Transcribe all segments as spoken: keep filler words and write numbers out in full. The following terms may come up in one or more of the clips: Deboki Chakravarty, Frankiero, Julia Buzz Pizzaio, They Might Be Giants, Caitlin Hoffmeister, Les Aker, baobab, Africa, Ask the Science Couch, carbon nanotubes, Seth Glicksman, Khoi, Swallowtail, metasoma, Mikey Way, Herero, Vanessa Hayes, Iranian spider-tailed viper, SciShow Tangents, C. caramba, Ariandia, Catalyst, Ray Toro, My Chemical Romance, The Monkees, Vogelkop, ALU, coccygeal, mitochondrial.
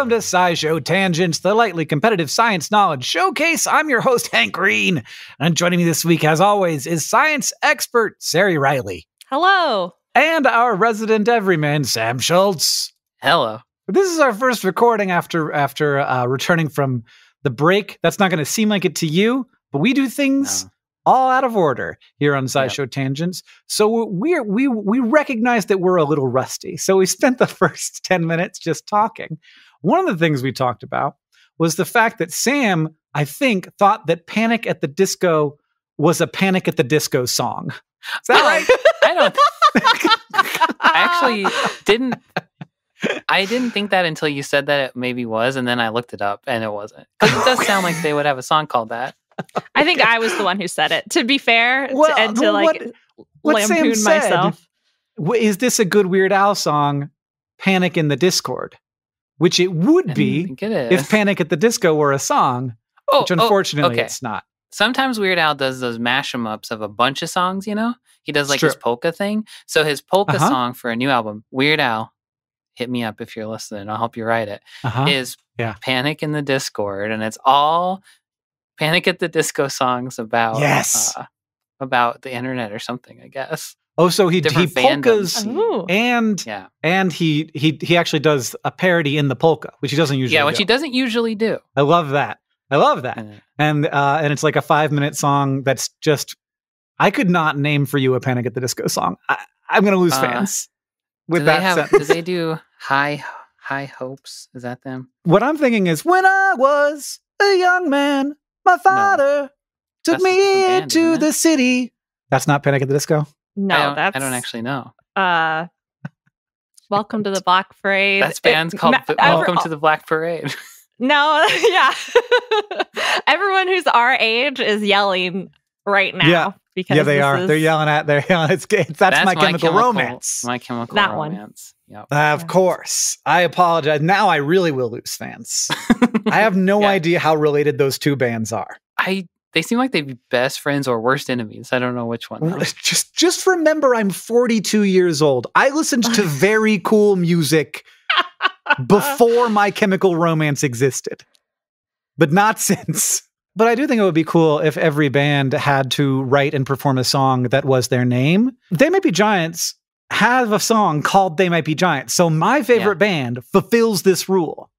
Welcome to SciShow Tangents, the lightly competitive science knowledge showcase. I'm your host, Hank Green. And joining me this week, as always, is science expert Sari Riley. Hello. And our resident everyman, Sam Schultz. Hello. This is our first recording after after uh, returning from the break. That's not going to seem like it to you, but we do things no. all out of order here on SciShow yep. Tangents. So we're, we we recognize that we're a little rusty. So we spent the first ten minutes just talking. One of the things we talked about was the fact that Sam, I think, thought that Panic at the Disco was a Panic at the Disco song. Is that right? I don't think. I actually didn't. I didn't think that until you said that it maybe was, and then I looked it up, and it wasn't. Because it does sound like they would have a song called that. Okay. I think I was the one who said it, to be fair, well, to, and to like what, what lampoon Sam myself. Said, is this a good Weird Al song, Panic in the Discord? Which it would be it if Panic at the Disco were a song, oh, which unfortunately oh, okay. it's not. Sometimes Weird Al does those mash-em-ups of a bunch of songs, you know? He does like his polka thing. So his polka uh-huh. song for a new album, Weird Al, hit me up if you're listening. I'll help you write it, uh-huh. is yeah. Panic in the Discord. And it's all Panic at the Disco songs about yes. uh, about the internet or something, I guess. Oh, so he he polkas oh. and yeah. and he he he actually does a parody in the polka, which he doesn't usually. Yeah, which do. he doesn't usually do. I love that. I love that. Mm. And uh, and it's like a five minute song that's just. I could not name for you a Panic at the Disco song. I, I'm going to lose uh, fans with do that. They have, sentence. Do they do high high hopes? Is that them? What I'm thinking is when I was a young man, my father no. took that's me into the city. That's not Panic at the Disco. No, I that's... I don't actually know. Uh, welcome to the Black Parade. That's band's it, called ma- Welcome ever, to the Black Parade. No, yeah. Everyone who's our age is yelling right now. Yeah, because yeah they are. Is... They're yelling at, they're yelling at, that's, that's my, my chemical, chemical Romance. My Chemical that Romance. That one. Yep. Uh, of course. I apologize. Now I really will lose fans. I have no yeah. idea how related those two bands are. I... They seem like they'd be best friends or worst enemies. I don't know which one. Though. Just just remember I'm forty-two years old. I listened to very cool music before My Chemical Romance existed, but not since. But I do think it would be cool if every band had to write and perform a song that was their name. They Might Be Giants have a song called They Might Be Giants. So my favorite yeah. band fulfills this rule.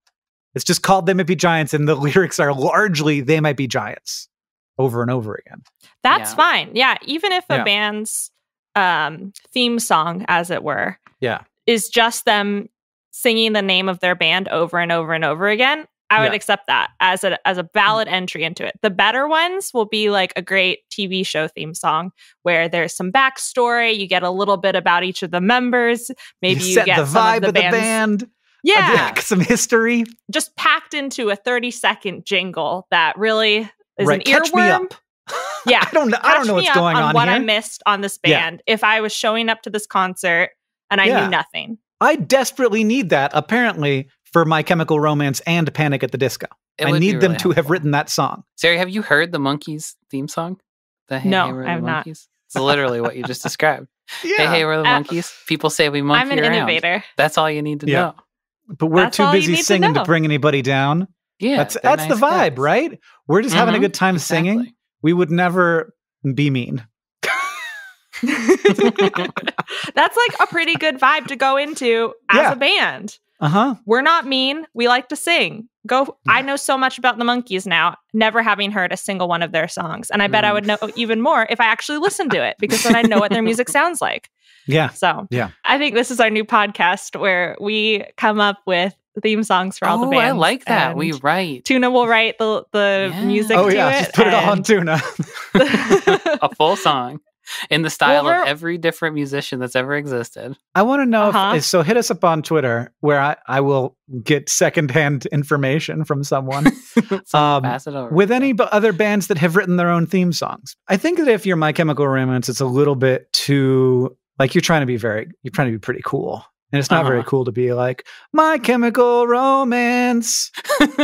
It's just called They Might Be Giants, and the lyrics are largely They Might Be Giants. Over and over again. That's yeah. fine. Yeah. Even if a yeah. band's um, theme song, as it were, yeah. is just them singing the name of their band over and over and over again, I would yeah. accept that as a as a valid entry into it. The better ones will be like a great T V show theme song where there's some backstory. You get a little bit about each of the members. Maybe you, you set get the vibe of the, of the band. Yeah. Some history. Just packed into a thirty second jingle that really... Is right. an catch earworm. me up. Yeah, I don't know. I don't know what's going on, on what here. I missed on this band. Yeah. If I was showing up to this concert and I yeah. knew nothing, I desperately need that. Apparently, for My Chemical Romance and Panic at the Disco, it I need really them helpful. to have written that song. Sari, have you heard the Monkees theme song? The Hey No, Hey We're the I've Monkees. Not. It's literally what you just described. Yeah. Hey Hey We're the uh, Monkees. People say we monkey around. I'm an around. innovator. That's all you need to yeah. know. But we're That's too busy singing to, to bring anybody down. Yeah, that's that's nice the vibe, guys. right? We're just mm-hmm, having a good time exactly. singing. We would never be mean. That's like a pretty good vibe to go into as yeah. a band. Uh huh. We're not mean. We like to sing. Go! Yeah. I know so much about the Monkees now, never having heard a single one of their songs, and I bet mm. I would know even more if I actually listened to it, because then I know what their music sounds like. Yeah. So yeah, I think this is our new podcast where we come up with theme songs for all oh, the bands. Oh, I like that. We write. Tuna will write the the yeah. music oh, to yeah. it. Oh, yeah. Just put it all on Tuna. A full song in the style well, of every different musician that's ever existed. I want to know. Uh-huh. if, so hit us up on Twitter where I, I will get secondhand information from someone. so um, pass it over. With any b- other bands that have written their own theme songs. I think that if you're My Chemical Romance, it's a little bit too, like you're trying to be very, you're trying to be pretty cool. And it's not uh-huh. very cool to be like, My Chemical Romance.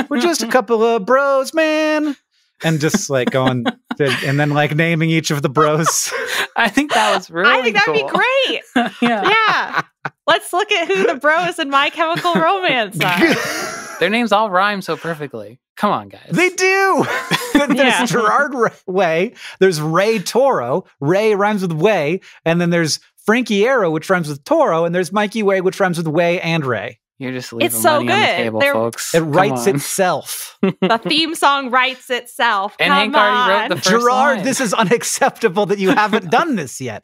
We're just a couple of bros, man. And just like going, to, and then like naming each of the bros. I think that was really cool. I think that'd cool. be great. yeah. yeah. Let's look at who the bros in My Chemical Romance are. Their names all rhyme so perfectly. Come on, guys. They do. There's yeah. Gerard Way. There's Ray Toro. Ray rhymes with Way. And then there's Frankiero, which rhymes with Toro. And there's Mikey Way, which rhymes with Way and Ray. You're just leaving it's money so good. on the table, They're, folks. It writes itself. The theme song writes itself. And Come Hank on. already wrote the first Gerard, line. This is unacceptable that you haven't done this yet.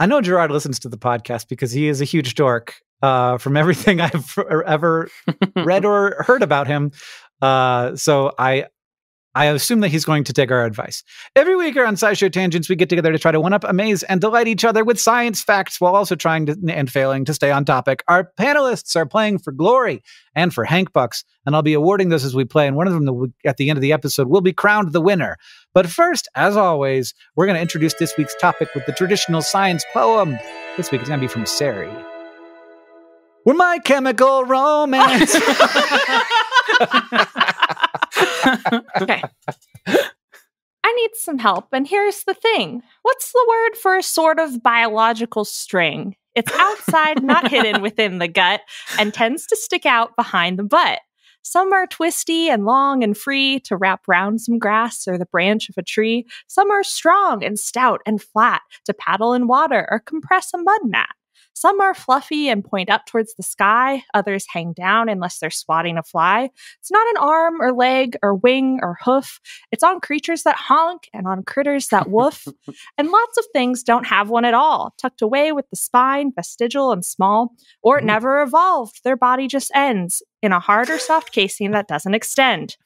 I know Gerard listens to the podcast because he is a huge dork. Uh, from everything I've ever read or heard about him. Uh, so I I assume that he's going to take our advice. Every week here on SciShow Tangents, we get together to try to one-up, amaze, and delight each other with science facts while also trying to, and failing to stay on topic. Our panelists are playing for glory and for Hank Bucks, and I'll be awarding those as we play, and one of them the, at the end of the episode will be crowned the winner. But first, as always, we're going to introduce this week's topic with the traditional science poem. This week it's going to be from Sari. We're My Chemical Romance. Okay. I need some help, and here's the thing. What's the word for a sort of biological string? It's outside, not hidden within the gut, and tends to stick out behind the butt. Some are twisty and long and free to wrap round some grass or the branch of a tree. Some are strong and stout and flat to paddle in water or compress a mud mat. Some are fluffy and point up towards the sky. Others hang down unless they're swatting a fly. It's not an arm or leg or wing or hoof. It's on creatures that honk and on critters that woof. And lots of things don't have one at all. Tucked away with the spine, vestigial and small. Or it never evolved. Their body just ends in a hard or soft casing that doesn't extend.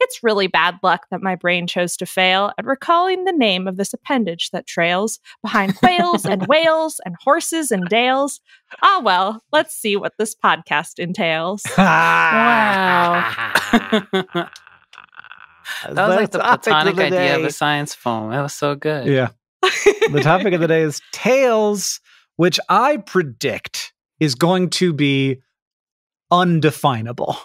It's really bad luck that my brain chose to fail at recalling the name of this appendage that trails behind quails and whales and horses and dales. Ah, well, let's see what this podcast entails. Wow. That was like the platonic idea of a science poem. That was so good. Yeah. The topic of the day is tails, which I predict is going to be undefinable.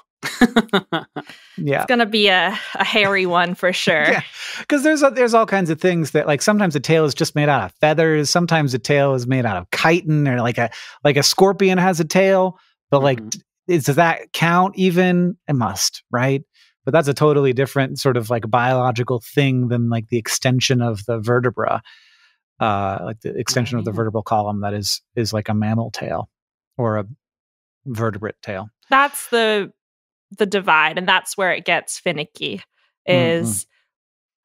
Yeah, it's gonna be a, a hairy one for sure. Yeah, because there's a, there's all kinds of things that, like, sometimes a tail is just made out of feathers, sometimes a tail is made out of chitin, or like a like a scorpion has a tail, but mm-hmm. like is, does that count even? It must, right? But that's a totally different sort of like biological thing than like the extension of the vertebra, uh, like the extension right. of the vertebral column that is is like a mammal tail or a vertebrate tail. That's the the divide, and that's where it gets finicky, is mm-hmm.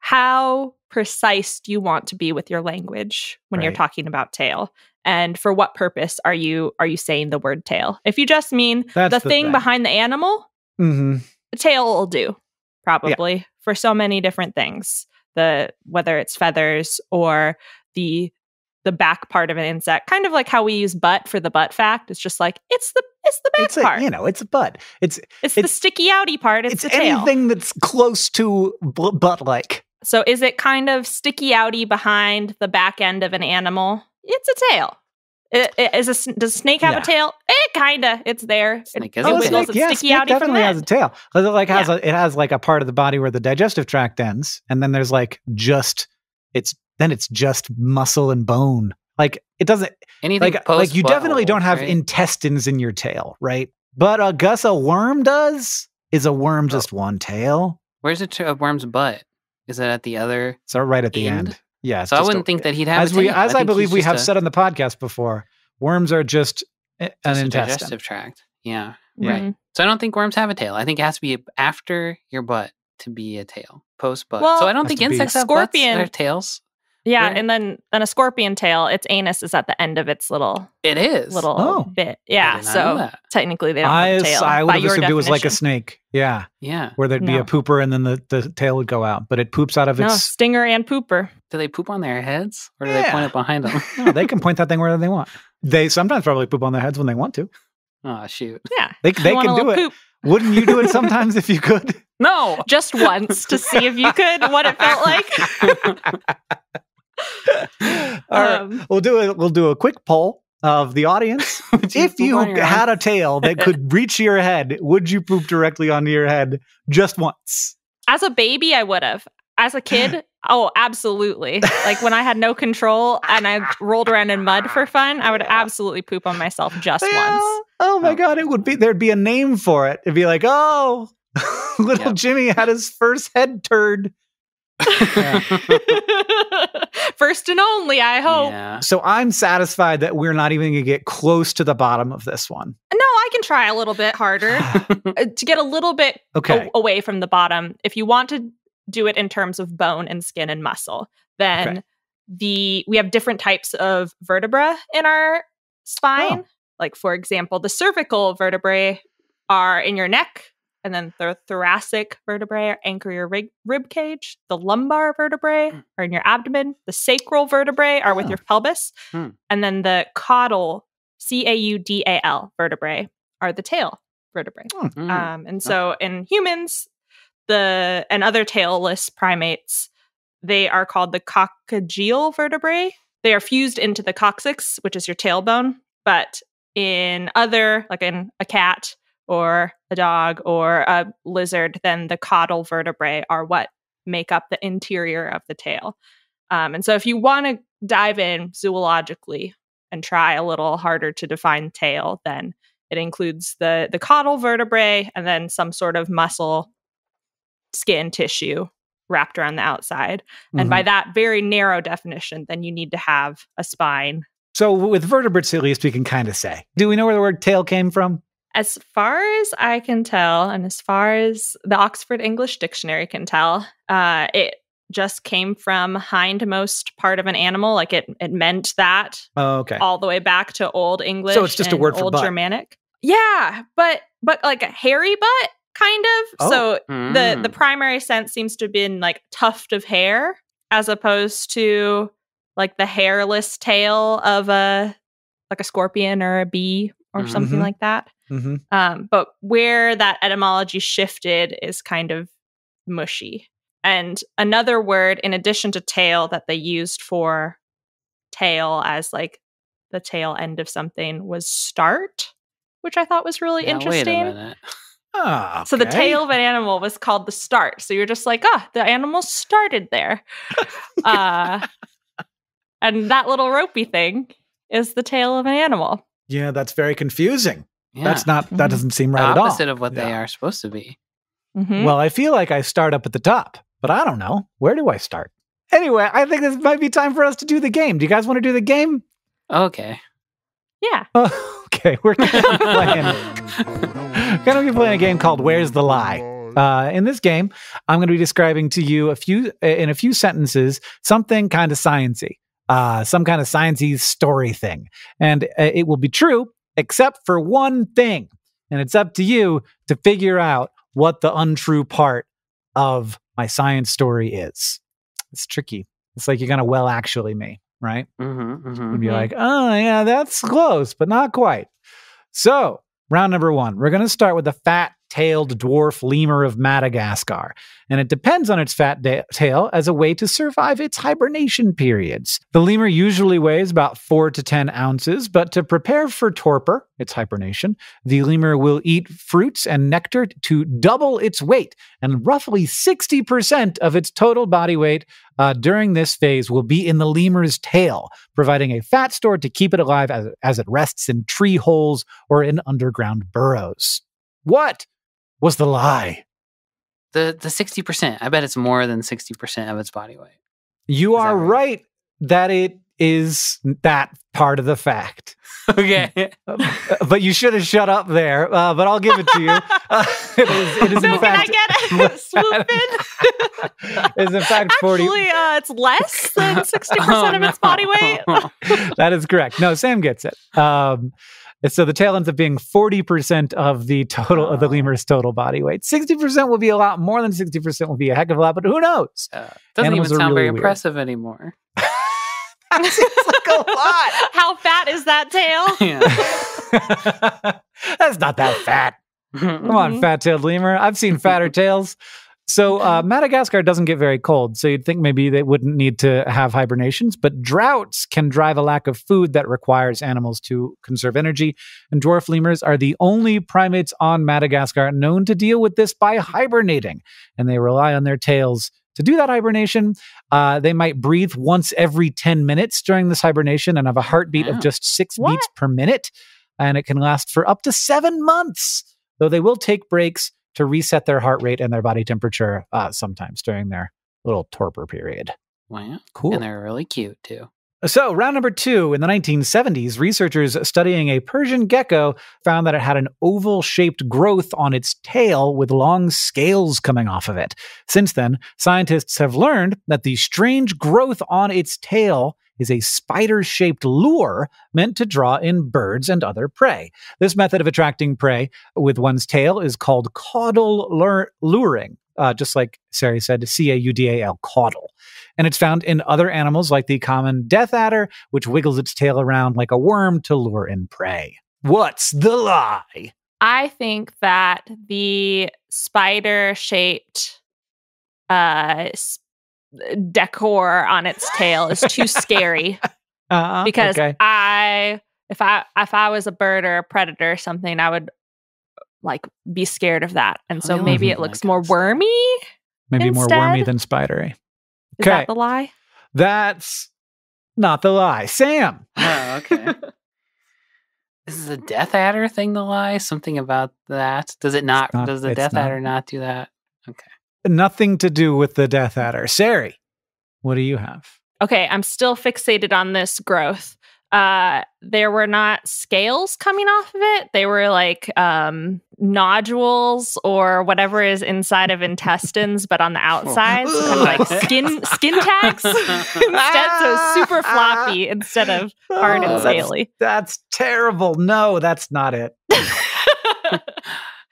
how precise do you want to be with your language when right. you're talking about tail, and for what purpose are you are you saying the word tail? If you just mean the, the thing, thing behind the animal, mm-hmm. the tail will do, probably, yeah. for so many different things, the whether it's feathers or the the back part of an insect, kind of like how we use butt for the butt fact. It's just like, it's the It's the back it's a, part. You know, it's a butt. It's it's, it's the sticky outy part. It's, it's the tail. Anything that's close to butt-like. So is it kind of sticky outy behind the back end of an animal? It's a tail. It, it, is a, does a snake have yeah. a tail? It kind of. It's there. Snake it, has it a wiggles. It's yeah, sticky outy. Definitely has a tail. It like has yeah. a, it has like a part of the body where the digestive tract ends, and then there's like just it's then it's just muscle and bone. Like, it doesn't, anything like, like you definitely don't have right? intestines in your tail, right? But I guess a worm does? Is a worm just oh. one tail? Where's a, a worm's butt? Is it at the other It's right at the end. end. Yeah. So I wouldn't a, think that he'd have as a tail. We, as I, I believe we have a, said on the podcast before, worms are just an just intestine. A digestive tract. Yeah. Mm-hmm. Right. So I don't think worms have a tail. I think it has to be after your butt to be a tail, post butt. Well, so I don't think insects have scorpion. butts or tails. Yeah, right. and then and a scorpion tail, its anus is at the end of its little it is little oh. bit. Yeah, so technically they don't I, have a tail. I would have assumed definition. It was like a snake. Yeah, yeah, where there'd no. be a pooper and then the, the tail would go out, but it poops out of its no, stinger and pooper. Do they poop on their heads, or do yeah. they point it behind them? No, they can point that thing wherever they want. They sometimes probably poop on their heads when they want to. Oh shoot! Yeah, they they can do it. Poop. Wouldn't you do it sometimes if you could? No, just once to see if you could and what it felt like. All um, right, we'll do a we'll do a quick poll of the audience. If you had a tail that could reach your head, would you poop directly onto your head just once? As a baby, I would have. As a kid, Oh, absolutely. Like when I had no control and I rolled around in mud for fun, I would absolutely poop on myself just yeah. once. Oh my oh. God, it would be, there'd be a name for it. It'd be like, oh, little yep. Jimmy had his first head turd. Yeah. First and only, I hope. Yeah. So I'm satisfied that we're not even going to get close to the bottom of this one. No, I can try a little bit harder to get a little bit okay. a- away from the bottom. If you want to do it in terms of bone and skin and muscle, then okay. the we have different types of vertebra in our spine. Oh. Like, for example, the cervical vertebrae are in your neck. And then the thoracic vertebrae anchor your rib, rib cage. The lumbar vertebrae are in your abdomen. The sacral vertebrae are with oh. your pelvis. Hmm. And then the caudal, C A U D A L vertebrae are the tail vertebrae. Oh. Um, and so in humans the and other tailless primates, they are called the coccygeal vertebrae. They are fused into the coccyx, which is your tailbone. But in other, like in a cat, or a dog, or a lizard, then the caudal vertebrae are what make up the interior of the tail. Um, and so if you want to dive in zoologically and try a little harder to define tail, then it includes the, the caudal vertebrae and then some sort of muscle, skin tissue wrapped around the outside. Mm-hmm. And by that very narrow definition, then you need to have a spine. So with vertebrates, at least, we can kind of say. Do we know where the word tail came from? As far as I can tell, and as far as the Oxford English Dictionary can tell, uh, it just came from hindmost part of an animal. Like it, it meant that. Oh, okay. All the way back to Old English. So it's just a word for old butt. Germanic. Yeah, but but like a hairy butt, kind of. Oh. So mm. the the primary sense seems to have been like tuft of hair, as opposed to like the hairless tail of a like a scorpion or a bee or mm-hmm. something like that. Mm-hmm. Um, but where that etymology shifted is kind of mushy. And another word, in addition to tail, that they used for tail as like the tail end of something was start, which I thought was really yeah, interesting. Wait a minute. Oh, okay. So the tail of an animal was called the start. So you're just like, ah, oh, the animal started there. uh, and that little ropey thing is the tail of an animal. Yeah, that's very confusing. Yeah. That's not, that doesn't seem right at all. Opposite of what yeah. they are supposed to be. Mm-hmm. Well, I feel like I start up at the top, but I don't know. Where do I start? Anyway, I think this might be time for us to do the game. Do you guys want to do the game? Okay. Yeah. Oh, okay. We're going to be playing, gonna be playing a game called Where's the Lie? Uh, in this game, I'm going to be describing to you a few, in a few sentences, something kind of science-y, uh, some kind of science-y story thing. And uh, it will be true, except for one thing. And it's up to you to figure out what the untrue part of my science story is. It's tricky. It's like you're going to well actually me, right? Mm-hmm, mm-hmm, and be like, oh yeah, that's close, but not quite. So round number one, we're going to start with the fat-tailed dwarf lemur of Madagascar. And it depends on its fat tail as a way to survive its hibernation periods. The lemur usually weighs about four to ten ounces, but to prepare for torpor, its hibernation, the lemur will eat fruits and nectar to double its weight. And roughly sixty percent of its total body weight uh, during this phase will be in the lemur's tail, providing a fat store to keep it alive as, as it rests in tree holes or in underground burrows. What was the lie? The the sixty percent. I bet it's more than sixty percent of its body weight. You are right that it is that part of the fact. Okay. But you should have shut up there, uh, but I'll give it to you. Uh, it is, it is so in fact, can I get a swoop in? It's in fact forty. Actually, uh, it's less than sixty percent oh, of its no. body weight. That is correct. No, Sam gets it. Um, So the tail ends up being forty percent of the total of the lemur's total body weight. sixty percent will be a lot. More than sixty percent will be a heck of a lot, but who knows? Uh, doesn't Animals even sound really very weird. Impressive anymore. That seems like a lot. How fat is that tail? Yeah. That's not that fat. Come on, fat-tailed lemur. I've seen fatter tails. So uh, Madagascar doesn't get very cold, so you'd think maybe they wouldn't need to have hibernations, but droughts can drive a lack of food that requires animals to conserve energy, and dwarf lemurs are the only primates on Madagascar known to deal with this by hibernating, and they rely on their tails to do that hibernation. Uh, they might breathe once every ten minutes during this hibernation and have a heartbeat wow. of just six what? beats per minute. And it can last for up to seven months, though they will take breaks to reset their heart rate and their body temperature uh, sometimes during their little torpor period. Wow. Cool. And they're really cute, too. So round number two, in the nineteen seventies, researchers studying a Persian gecko found that it had an oval-shaped growth on its tail with long scales coming off of it. Since then, scientists have learned that the strange growth on its tail is a spider-shaped lure meant to draw in birds and other prey. This method of attracting prey with one's tail is called caudal lure luring. Uh, just like Sari said, C A U D A L, caudal. And it's found in other animals like the common death adder, which wiggles its tail around like a worm to lure in prey. What's the lie? I think that the spider-shaped uh, decor on its tail is too scary. Uh-huh, because okay. I, if I, if I was a bird or a predator or something, I would... like be scared of that. And so maybe it looks more wormy. Maybe instead? More wormy than spidery. Is okay. that the lie? That's not the lie. Sam. Oh, okay. This is a death adder thing, the lie? Something about that? Does it not, not does the death not, adder not do that? Okay. Nothing to do with the death adder. Sari, what do you have? Okay, I'm still fixated on this growth. Uh, there were not scales coming off of it. They were like um, nodules or whatever is inside of intestines, but on the outside, so kind of like skin skin tags instead. So super floppy instead of hard and scaly. That's, that's terrible. No, that's not it.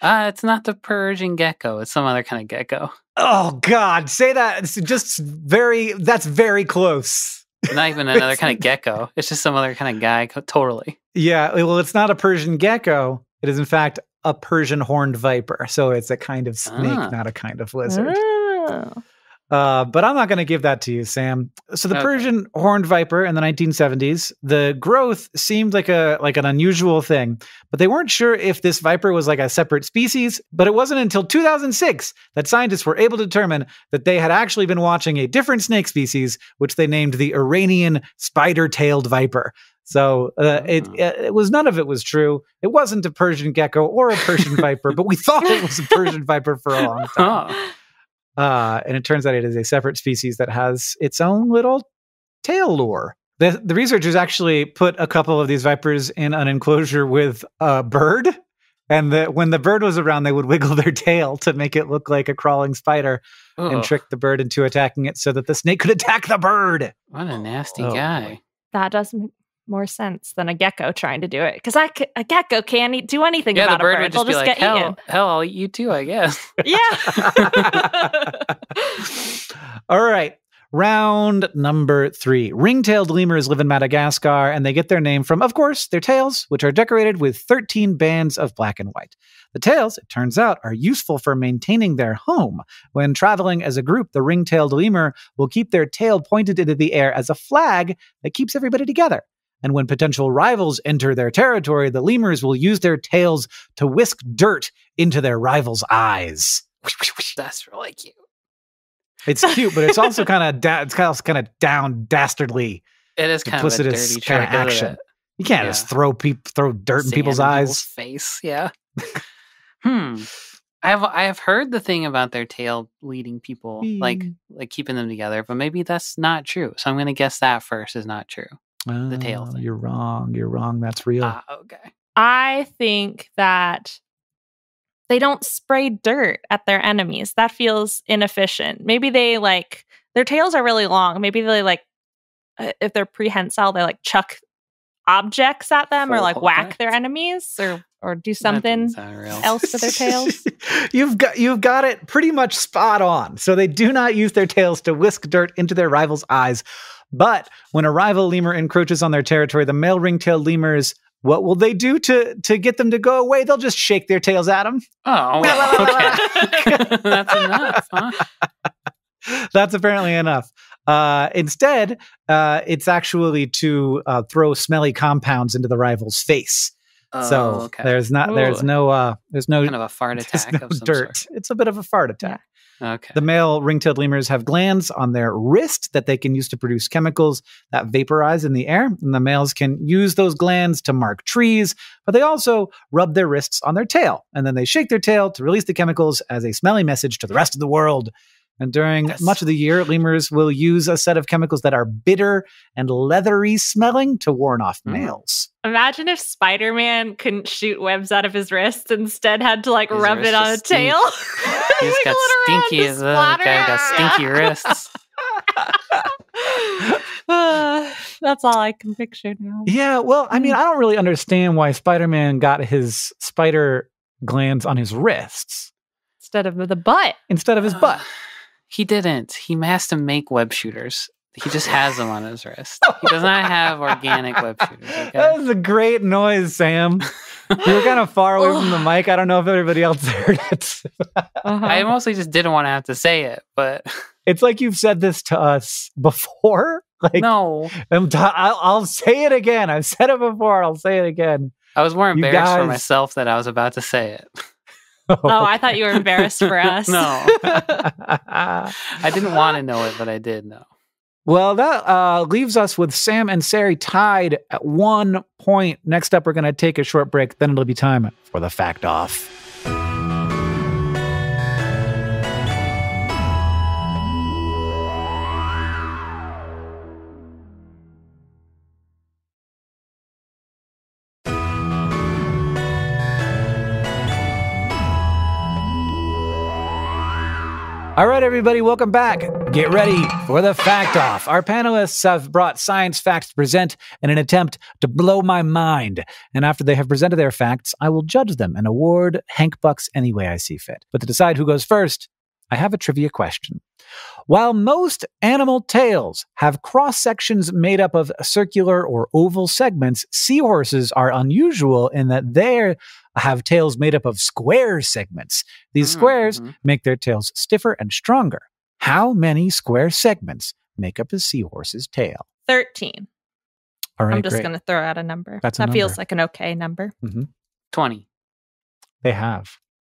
Uh, it's not the Persian gecko. It's some other kind of gecko. Oh God, say that. It's just very. That's very close. Not even another kind of gecko. It's just some other kind of guy. Totally. Yeah. Well, it's not a Persian gecko. It is, in fact, a Persian horned viper. So it's a kind of snake, ah. not a kind of lizard. Oh. Uh, but I'm not going to give that to you, Sam. So the okay. Persian horned viper in the nineteen seventies, the growth seemed like a like an unusual thing, but they weren't sure if this viper was like a separate species. But it wasn't until two thousand six that scientists were able to determine that they had actually been watching a different snake species, which they named the Iranian spider-tailed viper. So uh, oh. it, it was none of it was true. It wasn't a Persian gecko or a Persian viper, but we thought it was a Persian viper for a long time. Oh. Uh, and it turns out it is a separate species that has its own little tail lure. The, the researchers actually put a couple of these vipers in an enclosure with a bird. And the, when the bird was around, they would wiggle their tail to make it look like a crawling spider oh. and trick the bird into attacking it so that the snake could attack the bird. What a nasty oh, guy. Boy. That does make more sense than a gecko trying to do it. Because I c a gecko can't do anything yeah, about the bird a bird. Would just They'll be just like, get hell, eaten. Hell, I'll eat you too, I guess. Yeah. All right. Round number three. Ring-tailed lemurs live in Madagascar, and they get their name from, of course, their tails, which are decorated with thirteen bands of black and white. The tails, it turns out, are useful for maintaining their home. When traveling as a group, the ring-tailed lemur will keep their tail pointed into the air as a flag that keeps everybody together. And when potential rivals enter their territory, the lemurs will use their tails to whisk dirt into their rivals' eyes. That's really cute. It's cute, but it's also kind of it's kind of down dastardly. It is kind of a dirty kind of action. You can't yeah. just throw peop throw dirt Sand in people's in eyes, people's face. Yeah. hmm. I have I have heard the thing about their tail leading people, mm. like like keeping them together, but maybe that's not true. So I'm going to guess that first is not true. The tail thing. Oh, you're wrong. You're wrong. That's real. Ah, okay. I think that they don't spray dirt at their enemies. That feels inefficient. Maybe they like their tails are really long. Maybe they like if they're prehensile, they like chuck objects at them Full or like whack objects. Their enemies or or do something else with their tails. You've got you've got it pretty much spot on. So they do not use their tails to whisk dirt into their rivals' eyes. But when a rival lemur encroaches on their territory, the male ring-tailed lemurs, what will they do to, to get them to go away? They'll just shake their tails at them. Oh, okay. That's enough, huh? That's apparently enough. Uh, instead, uh, it's actually to uh, throw smelly compounds into the rival's face. Oh, so okay. there's not, there's Ooh. no, uh, there's no kind of a fart attack no of some dirt. Sort. It's a bit of a fart attack. Yeah. Okay. The male ring-tailed lemurs have glands on their wrist that they can use to produce chemicals that vaporize in the air. And the males can use those glands to mark trees, but they also rub their wrists on their tail. And then they shake their tail to release the chemicals as a smelly message to the rest of the world. And during yes. much of the year, lemurs will use a set of chemicals that are bitter and leathery smelling to warn off mm. males. Imagine if Spider-Man couldn't shoot webs out of his wrists, instead had to like his rub it on a tail. He's got stinky, the guy got stinky wrists. uh, that's all I can picture now. Yeah, well, I mean, I don't really understand why Spider-Man got his spider glands on his wrists. Instead of the butt. Instead of his uh, butt. He didn't. He has to make web shooters. He just has them on his wrist. He does not have organic web shooters. Okay? That was a great noise, Sam. You were kind of far away from the mic. I don't know if everybody else heard it. uh-huh. I mostly just didn't want to have to say it, but it's like you've said this to us before. Like, no, I'm t- I'll, I'll say it again. I've said it before. I'll say it again. I was more embarrassed guys... for myself that I was about to say it. Oh, oh okay. I thought you were embarrassed for us. No, I didn't want to know it, but I did know. Well, that uh, leaves us with Sam and Sari tied at one point. Next up, we're going to take a short break. Then it'll be time for the Fact Off. All right, everybody, welcome back. Get ready for the Fact Off. Our panelists have brought science facts to present in an attempt to blow my mind. And after they have presented their facts, I will judge them and award Hank Bucks any way I see fit. But to decide who goes first, I have a trivia question. While most animal tails have cross sections made up of circular or oval segments, seahorses are unusual in that they have tails made up of square segments. These mm-hmm. squares make their tails stiffer and stronger. How many square segments make up a seahorse's tail? thirteen. All right, I'm just going to throw out a number. That's a that number. Feels like an okay number. Mm-hmm. twenty. They have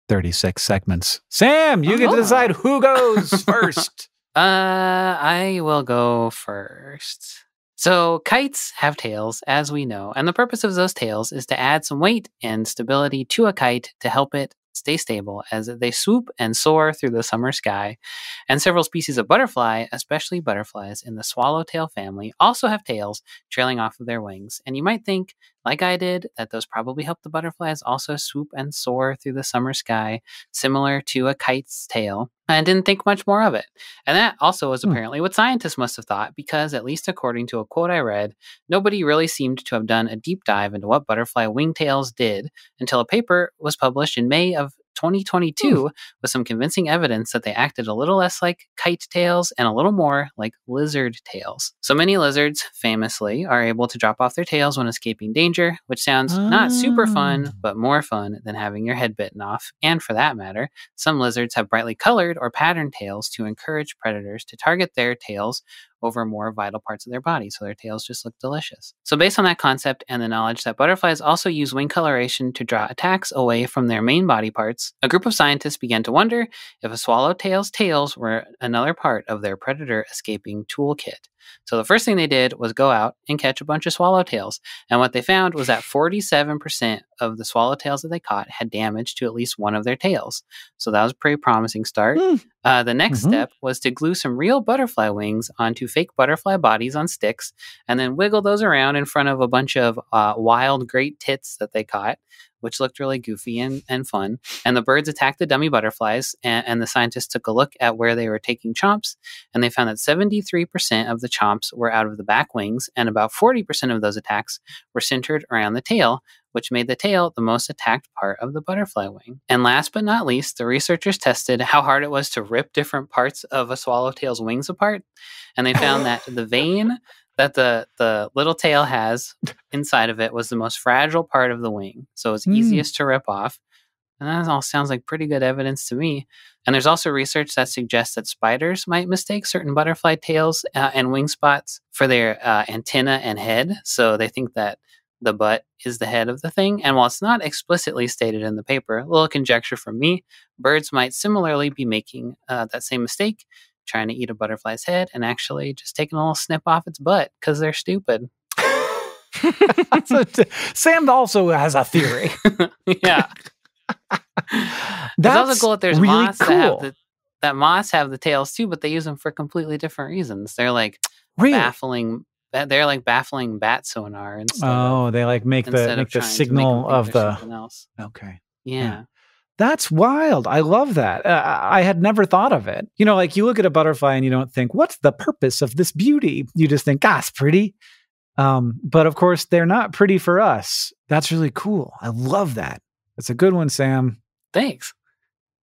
thirty-six segments. Sam, you oh. get to decide who goes first. uh, I will go first. So kites have tails, as we know, and the purpose of those tails is to add some weight and stability to a kite to help it stay stable as they swoop and soar through the summer sky. And several species of butterfly, especially butterflies in the swallowtail family, also have tails trailing off of their wings. And you might think, like I did, that those probably help the butterflies also swoop and soar through the summer sky, similar to a kite's tail. I didn't think much more of it. And that also was apparently what scientists must have thought, because at least according to a quote I read, nobody really seemed to have done a deep dive into what butterfly wingtails did until a paper was published in May of twenty twenty-two with some convincing evidence that they acted a little less like kite tails and a little more like lizard tails. So many lizards, famously, are able to drop off their tails when escaping danger, which sounds oh. not super fun, but more fun than having your head bitten off. And for that matter, some lizards have brightly colored or patterned tails to encourage predators to target their tails over more vital parts of their body, so their tails just look delicious. So based on that concept and the knowledge that butterflies also use wing coloration to draw attacks away from their main body parts, a group of scientists began to wonder if a swallowtail's tails were another part of their predator escaping toolkit. So the first thing they did was go out and catch a bunch of swallowtails. And what they found was that forty-seven percent of the swallowtails that they caught had damage to at least one of their tails. So that was a pretty promising start. Mm. Uh, the next mm-hmm. step was to glue some real butterfly wings onto fake butterfly bodies on sticks and then wiggle those around in front of a bunch of uh, wild great tits that they caught, which looked really goofy and, and fun. And the birds attacked the dummy butterflies, and, and the scientists took a look at where they were taking chomps, and they found that seventy-three percent of the chomps were out of the back wings, and about forty percent of those attacks were centered around the tail, which made the tail the most attacked part of the butterfly wing. And last but not least, the researchers tested how hard it was to rip different parts of a swallowtail's wings apart, and they found that the vein that the, the little tail has inside of it was the most fragile part of the wing, so it's mm. easiest to rip off. And that all sounds like pretty good evidence to me. And there's also research that suggests that spiders might mistake certain butterfly tails uh, and wing spots for their uh, antenna and head. So they think that the butt is the head of the thing, and while it's not explicitly stated in the paper, a little conjecture from me, birds might similarly be making uh, that same mistake, trying to eat a butterfly's head and actually just taking a little snip off its butt because they're stupid. t- Sam also has a theory. Yeah. That's also cool that there's really moths cool. that have the, that moths have the tails too, but they use them for completely different reasons. They're like really? baffling... They're like baffling bat sonar. Instead oh, of, they like make the make the signal of the. Else. Okay. Yeah. yeah. That's wild. I love that. Uh, I had never thought of it. You know, like you look at a butterfly and you don't think, what's the purpose of this beauty? You just think, ah, it's pretty. Um, but of course, they're not pretty for us. That's really cool. I love that. That's a good one, Sam. Thanks.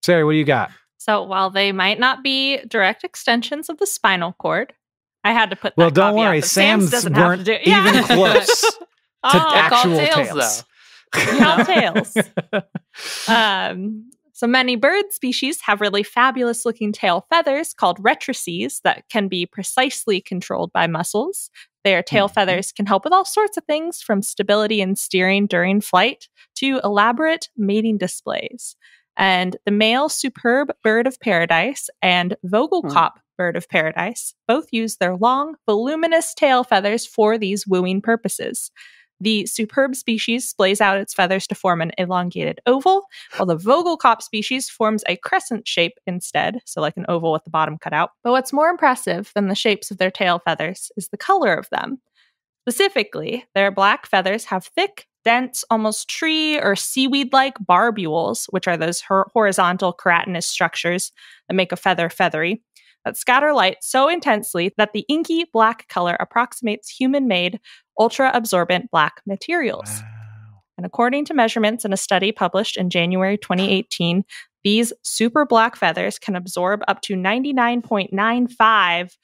Sari, what do you got? So while they might not be direct extensions of the spinal cord, I had to put that. Well, don't worry. Out, Sam's, Sam's weren't do even close to oh, actual tails. Call tails. Though. tails. Um, so many bird species have really fabulous looking tail feathers called retrices that can be precisely controlled by muscles. Their tail mm-hmm. feathers can help with all sorts of things, from stability and steering during flight to elaborate mating displays. And the male superb bird of paradise and Vogelkop mm-hmm. bird of paradise both use their long, voluminous tail feathers for these wooing purposes. The superb species splays out its feathers to form an elongated oval, while the Vogelkop species forms a crescent shape instead, so like an oval with the bottom cut out. But what's more impressive than the shapes of their tail feathers is the color of them. Specifically, their black feathers have thick, dense, almost tree or seaweed-like barbules, which are those her- horizontal keratinous structures that make a feather feathery, that scatter light so intensely that the inky black color approximates human-made, ultra-absorbent black materials. Wow. And according to measurements in a study published in January twenty eighteen, these super black feathers can absorb up to ninety-nine point nine five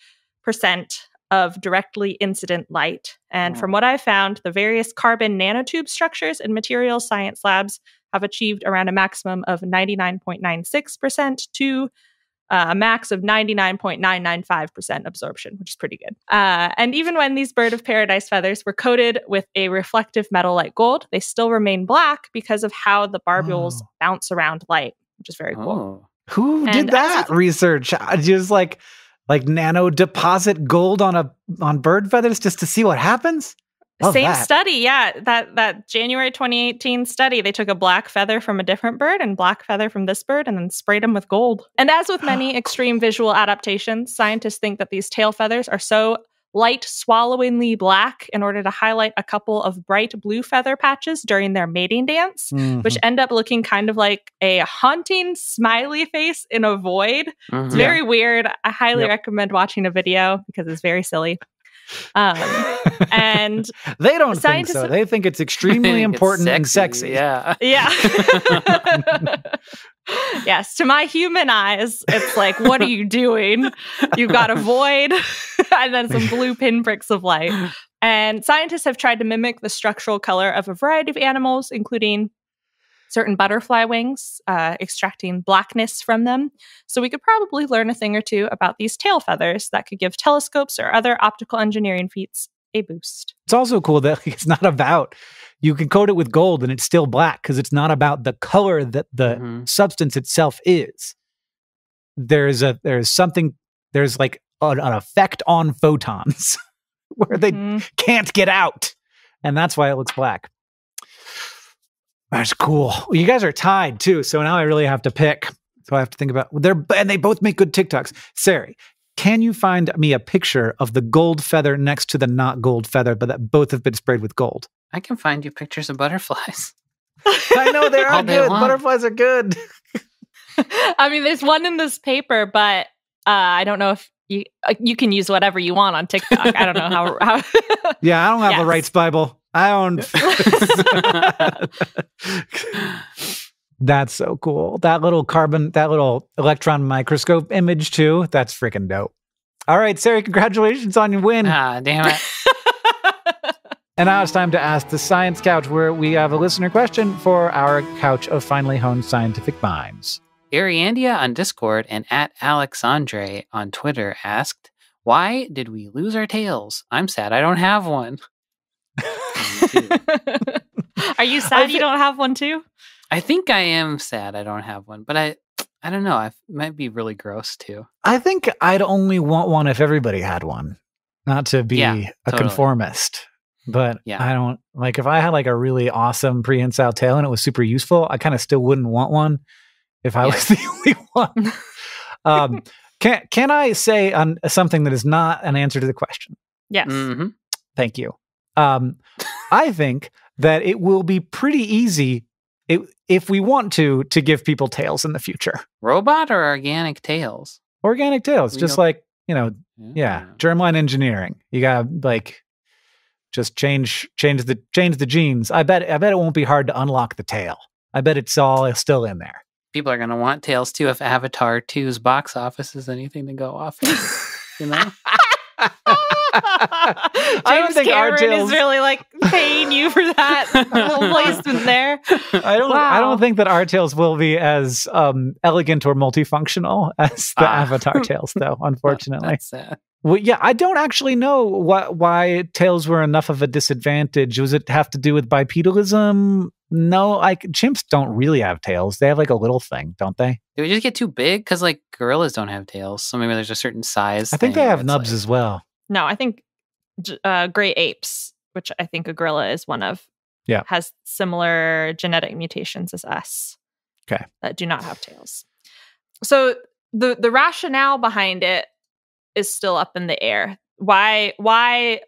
percent of directly incident light. And wow. from what I found, the various carbon nanotube structures in material science labs have achieved around a maximum of ninety-nine point nine six percent to Uh, a max of ninety-nine point nine nine five percent absorption, which is pretty good. Uh, and even when these bird of paradise feathers were coated with a reflective metal like gold, they still remain black because of how the barbules oh. bounce around light, which is very oh. cool. Who and did that also, research? Just like like nano deposit gold on a on bird feathers just to see what happens? Love Same that. study, yeah. That that January twenty eighteen study, they took a black feather from a different bird and black feather from this bird and then sprayed them with gold. And as with many extreme visual adaptations, scientists think that these tail feathers are so light swallowingly black in order to highlight a couple of bright blue feather patches during their mating dance, mm-hmm. which end up looking kind of like a haunting smiley face in a void. Mm-hmm. It's very yeah. weird. I highly yep. recommend watching a video because it's very silly. Um, and they don't think so. They think it's extremely think important it's sexy, and sexy. Yeah. Yeah. Yes. To my human eyes, it's like, what are you doing? You've got a void and then some blue pinpricks of light. And scientists have tried to mimic the structural color of a variety of animals, including certain butterfly wings, uh, extracting blackness from them. So we could probably learn a thing or two about these tail feathers that could give telescopes or other optical engineering feats a boost. It's also cool that it's not about, you can coat it with gold and it's still black because it's not about the color that the mm-hmm. substance itself is. There's a, there's something, there's like an, an effect on photons where they mm-hmm. can't get out. And that's why it looks black. That's cool. You guys are tied too, so now I really have to pick. So I have to think about they're and they both make good TikToks. Sari, can you find me a picture of the gold feather next to the not gold feather, but that both have been sprayed with gold? I can find you pictures of butterflies. I know they are good. Butterflies are good. I mean, there's one in this paper, but uh, I don't know if you uh, you can use whatever you want on TikTok. I don't know how. how yeah, I don't have yes. the rights Bible. I don't. That's so cool. That little carbon, that little electron microscope image too. That's freaking dope. All right, Sari, congratulations on your win. Ah, damn it. And now it's time to ask the Science Couch, where we have a listener question for our couch of finely honed scientific minds. Ariandia on Discord and at Alexandre on Twitter asked, "Why did we lose our tails? I'm sad I don't have one." Are you sad you don't have one too? I think I am sad I don't have one, but I I don't know. I might be really gross too. I think I'd only want one if everybody had one. Not to be yeah, a totally. conformist, but yeah. I don't like if I had like a really awesome prehensile tail and it was super useful, I kind of still wouldn't want one if I yeah. was the only one. um, can can I say on something that is not an answer to the question? Yes. Mm-hmm. Thank you. Um, I think that it will be pretty easy it, if we want to, to give people tails in the future. Robot or organic tails? Organic tails, we just like, you know, yeah. yeah, germline engineering. You gotta like just change, change the, change the genes. I bet, I bet it won't be hard to unlock the tail. I bet it's all still in there. People are gonna want tails too if Avatar two's box office is anything to go off of, you know. James I don't think Cameron our tails... is really like paying you for that whole placement there. I don't. Wow. I don't think that our tails will be as um, elegant or multifunctional as the uh. Avatar tails, though. Unfortunately, that's sad. Well, yeah, I don't actually know what why tails were enough of a disadvantage. Was it have to do with bipedalism? No, like chimps don't really have tails. They have like a little thing, don't they? Did we just get too big? Because like gorillas don't have tails, so maybe there's a certain size. I think they have nubs like... as well. No, I think uh, gray apes, which I think a gorilla is one of, yeah, has similar genetic mutations as us. Okay, that do not have tails. So the the rationale behind it is still up in the air. Why why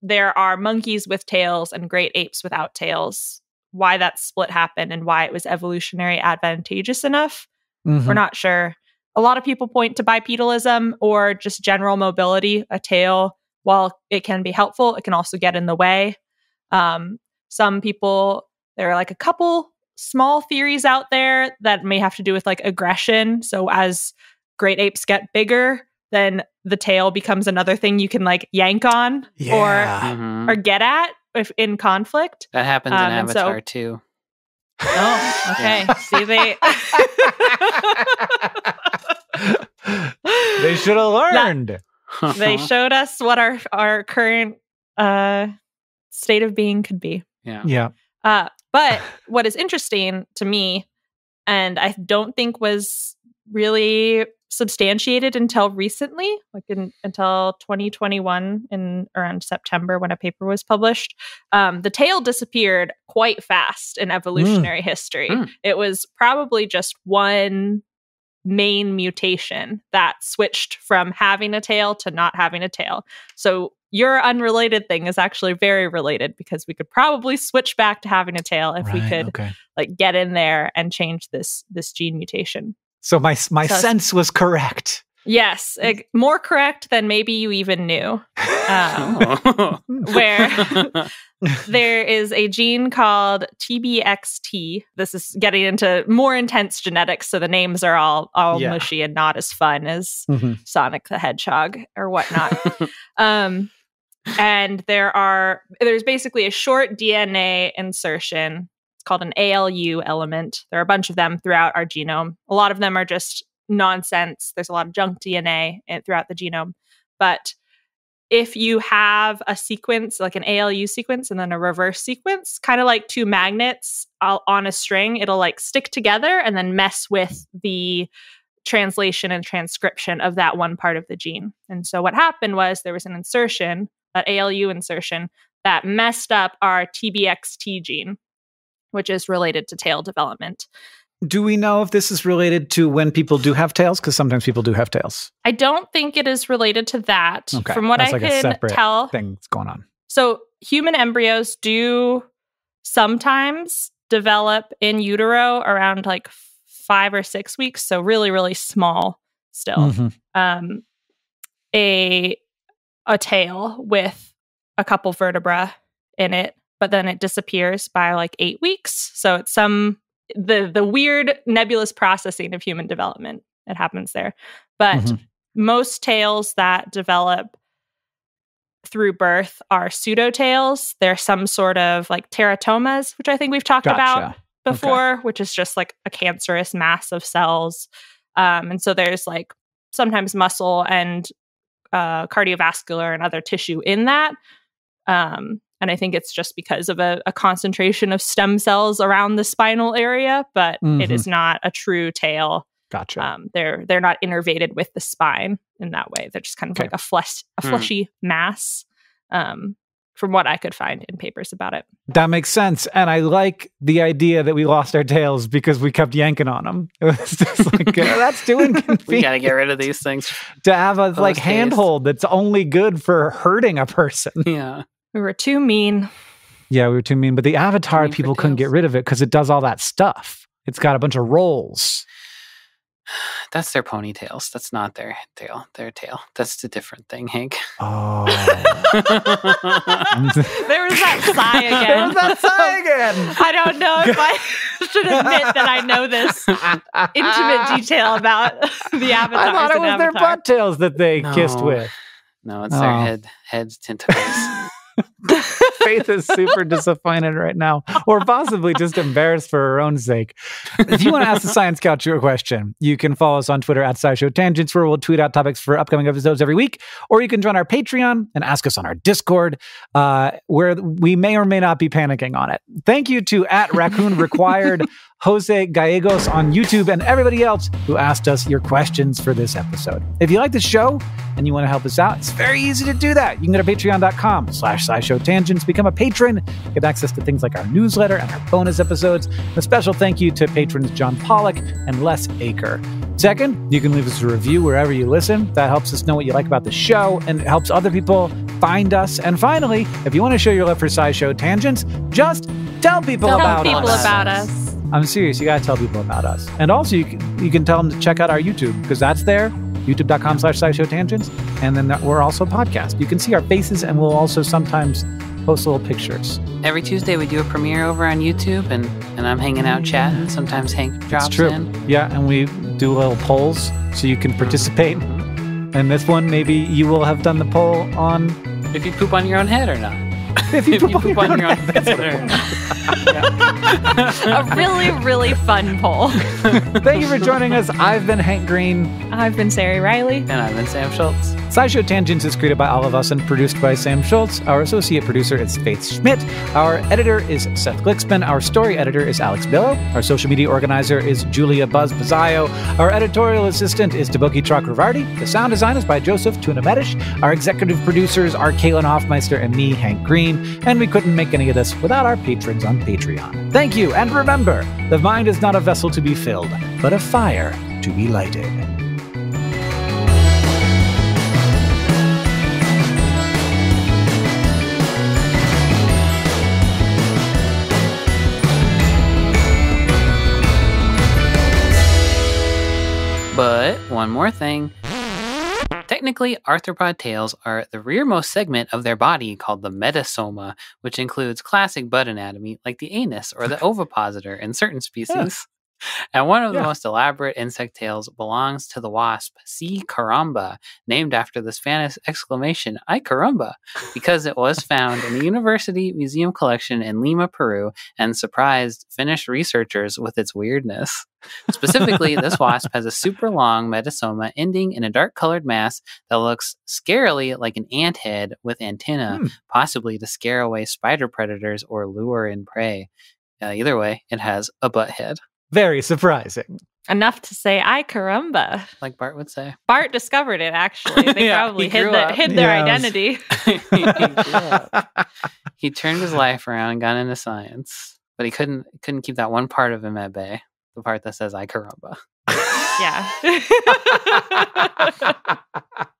there are monkeys with tails and great apes without tails? Why that split happened and why it was evolutionary advantageous enough? Mm-hmm. We're not sure. A lot of people point to bipedalism or just general mobility. A tail, while it can be helpful, it can also get in the way. Um, some people, there are like a couple small theories out there that may have to do with like aggression. So as great apes get bigger, then the tail becomes another thing you can like yank on yeah. or mm-hmm. or get at if in conflict. That happens um, in Avatar so, too. Oh, okay. Yeah. See, they... they should have learned. That, they showed us what our, our current uh, state of being could be. Yeah. Yeah. Uh, but what is interesting to me, and I don't think was really substantiated until recently, like in, until twenty twenty-one in around September when a paper was published, um, the tail disappeared quite fast in evolutionary mm. history. Mm. It was probably just one main mutation that switched from having a tail to not having a tail. So your unrelated thing is actually very related because we could probably switch back to having a tail if right, we could okay. like get in there and change this this gene mutation. So my my so, sense was correct. Yes, it, more correct than maybe you even knew. Um, oh. Where there is a gene called T B X T. This is getting into more intense genetics, so the names are all all yeah. mushy and not as fun as mm-hmm. Sonic the Hedgehog or whatnot. um, and there are there's basically a short D N A insertion called an A L U element. There are a bunch of them throughout our genome. A lot of them are just nonsense. There's a lot of junk D N A in, throughout the genome. But if you have a sequence, like an A L U sequence and then a reverse sequence, kind of like two magnets on a string, it'll like stick together and then mess with the translation and transcription of that one part of the gene. And so what happened was there was an insertion, an A L U insertion, that messed up our T B X T gene, which is related to tail development. Do we know if this is related to when people do have tails? Because sometimes people do have tails. I don't think it is related to that. Okay. From what That's I like can a tell, things going on. So human embryos do sometimes develop in utero around like five or six weeks. So really, really small still. Mm-hmm. Um, a a tail with a couple vertebra in it. But then it disappears by like eight weeks. So it's some, the the weird nebulous processing of human development that happens there. But mm-hmm. most tails that develop through birth are pseudotails. They're some sort of like teratomas, which I think we've talked gotcha. about before, okay. which is just like a cancerous mass of cells. Um, and so there's like sometimes muscle and uh, cardiovascular and other tissue in that. Um, And I think it's just because of a, a concentration of stem cells around the spinal area, but mm-hmm. it is not a true tail. Gotcha. Um, they're they're not innervated with the spine in that way. They're just kind of okay. like a flesh a fleshy mm. mass. Um, from what I could find in papers about it. That makes sense. And I like the idea that we lost our tails because we kept yanking on them. It was just like, oh, that's too inconvenient. We got to get rid of these things. To have a Those like days. handhold that's only good for hurting a person. Yeah. We were too mean. Yeah, we were too mean. But the avatar people couldn't get rid of it because it does all that stuff. It's got a bunch of rolls. That's their ponytails. That's not their tail. Their tail. That's a different thing, Hank. Oh. There was that sigh again. There was that sigh again. I don't know if I should admit that I know this intimate detail about the avatar. I thought it was avatar. their butt tails that they no. kissed with. No, it's oh. their head, heads, tentacles. Faith is super disappointed right now, or possibly just embarrassed for her own sake. If you want to ask the Science Couch your question, you can follow us on Twitter at SciShow Tangents, where we'll tweet out topics for upcoming episodes every week, or you can join our Patreon and ask us on our Discord, uh, where we may or may not be panicking on it. Thank you to at Raccoon Required, Jose Gallegos on YouTube, and everybody else who asked us your questions for this episode. If you like the show and you want to help us out, it's very easy to do that. You can go to patreon.com slash SciShowTangents, become a patron, get access to things like our newsletter and our bonus episodes. A special thank you to patrons John Pollock and Les Aker. Second, you can leave us a review wherever you listen. That helps us know what you like about the show and it helps other people find us. And finally, if you want to show your love for SciShow Tangents, just tell people tell about people us. About us. I'm serious. You got to tell people about us. And also, you can, you can tell them to check out our YouTube, because that's there, youtube.com slash SciShow Tangents. And then that, we're also a podcast. You can see our faces, and we'll also sometimes post little pictures. Every Tuesday, we do a premiere over on YouTube, and, and I'm hanging out chatting. Sometimes Hank drops it's true. in. Yeah, and we do little polls, so you can participate. Mm-hmm. And this one, maybe you will have done the poll on... if you poop on your own head or not. If you, if poop, you poop on, on your own head, head, head, head. A really, really fun poll. Thank you for joining us. I've been Hank Green. I've been Sari Riley. And I've been Sam Schultz. SciShow Tangents is created by all of us and produced by Sam Schultz. Our associate producer is Faith Schmidt. Our editor is Seth Glicksman. Our story editor is Alex Billow. Our social media organizer is Julia Buzz Pizzaio. Our editorial assistant is Deboki Chakravarty. The sound design is by Joseph Tunamedish. Our executive producers are Caitlin Hoffmeister and me, Hank Green. And we couldn't make any of this without our patrons on Patreon. Thank you, and remember, the mind is not a vessel to be filled, but a fire to be lighted. But one more thing. Technically, arthropod tails are the rearmost segment of their body called the metasoma, which includes classic butt anatomy like the anus or the ovipositor in certain species. Yeah. And one of the yeah. most elaborate insect tails belongs to the wasp C. caramba, named after the Spanish exclamation, "Ay caramba," because it was found in the University Museum collection in Lima, Peru, and surprised Finnish researchers with its weirdness. Specifically, this wasp has a super long metasoma ending in a dark-colored mass that looks scarily like an ant head with antennae, hmm. possibly to scare away spider predators or lure in prey. Uh, either way, it has a butt head. Very surprising. Enough to say, "Ay caramba." Like Bart would say. Bart discovered it, actually. They yeah, probably hid, the, hid yes. their identity. He, he turned his life around and got into science, but he couldn't, couldn't keep that one part of him at bay. The part that says "Ay caramba." Yeah.